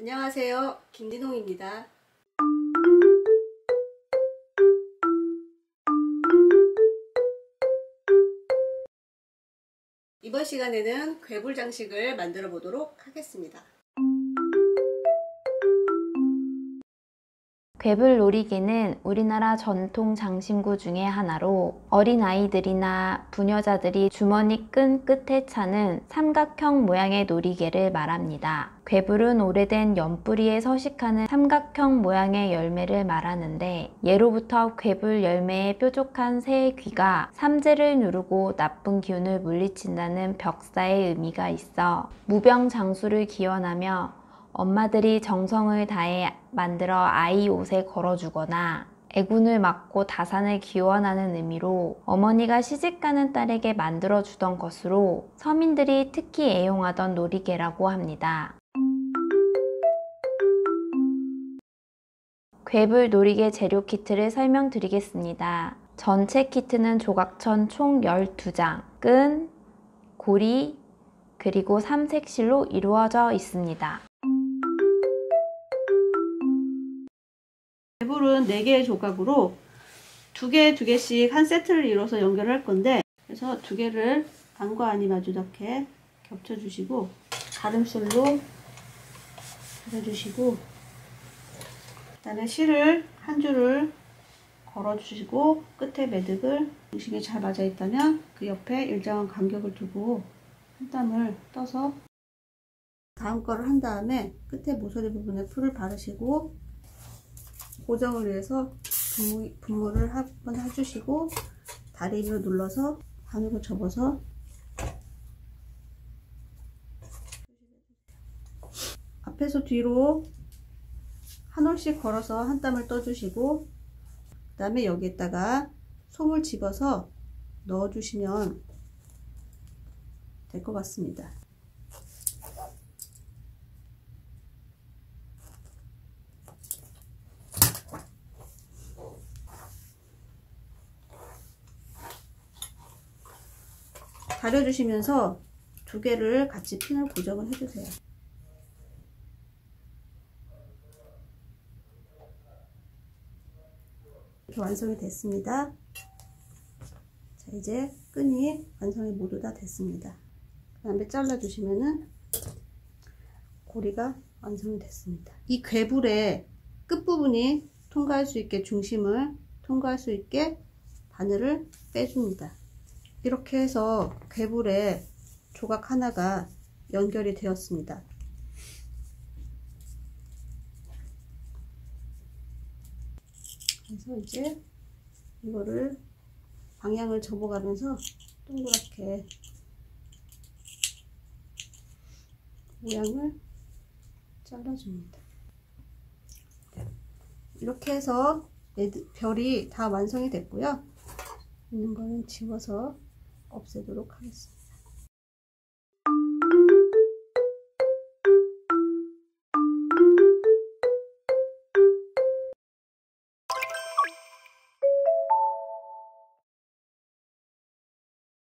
안녕하세요, 김진홍입니다. 이번 시간에는 괴불 장식을 만들어 보도록 하겠습니다. 괴불노리개는 우리나라 전통 장신구 중에 하나로 어린아이들이나 부녀자들이 주머니끈 끝에 차는 삼각형 모양의 노리개를 말합니다. 괴불은 오래된 연뿌리에 서식하는 삼각형 모양의 열매를 말하는데, 예로부터 괴불 열매의 뾰족한 새의 귀가 삼재를 누르고 나쁜 기운을 물리친다는 벽사의 의미가 있어 무병장수를 기원하며 엄마들이 정성을 다해 만들어 아이 옷에 걸어주거나 애군을 막고 다산을 기원하는 의미로 어머니가 시집가는 딸에게 만들어주던 것으로 서민들이 특히 애용하던 노리개라고 합니다. 괴불 노리개 재료 키트를 설명드리겠습니다. 전체 키트는 조각천 총 12장, 끈, 고리, 그리고 삼색실로 이루어져 있습니다. 괴불은 4개의 조각으로 2개씩 한 세트를 이뤄서 연결할 건데, 그래서 2개를 안과 안이 마주 닿게 겹쳐주시고 가름술로 가려주시고, 그 다음에 실을 한 줄을 걸어주시고 끝에 매듭을 중심이 잘 맞아 있다면 그 옆에 일정한 간격을 두고 한 땀을 떠서 다음 거를 한 다음에 끝에 모서리 부분에 풀을 바르시고 고정을 위해서 분무를 한번 해주시고 다리로 눌러서 안으로 접어서 앞에서 뒤로 한 올씩 걸어서 한 땀을 떠주시고, 그 다음에 여기에다가 솜을 집어서 넣어주시면 될 것 같습니다. 가려주시면서 2개를 같이 핀을 고정을 해주세요. 이렇게 완성이 됐습니다. 자, 이제 끈이 완성이 모두 다 됐습니다. 그 다음에 잘라주시면은 고리가 완성이 됐습니다. 이 괴불의 끝부분이 통과할 수 있게, 중심을 통과할 수 있게 바늘을 빼줍니다. 이렇게 해서 괴불의 조각 하나가 연결이 되었습니다. 그래서 이제 이거를 방향을 접어가면서 동그랗게 모양을 잘라줍니다. 이렇게 해서 별이 다 완성이 됐고요. 있는 거는 지워서 없애도록 하겠습니다.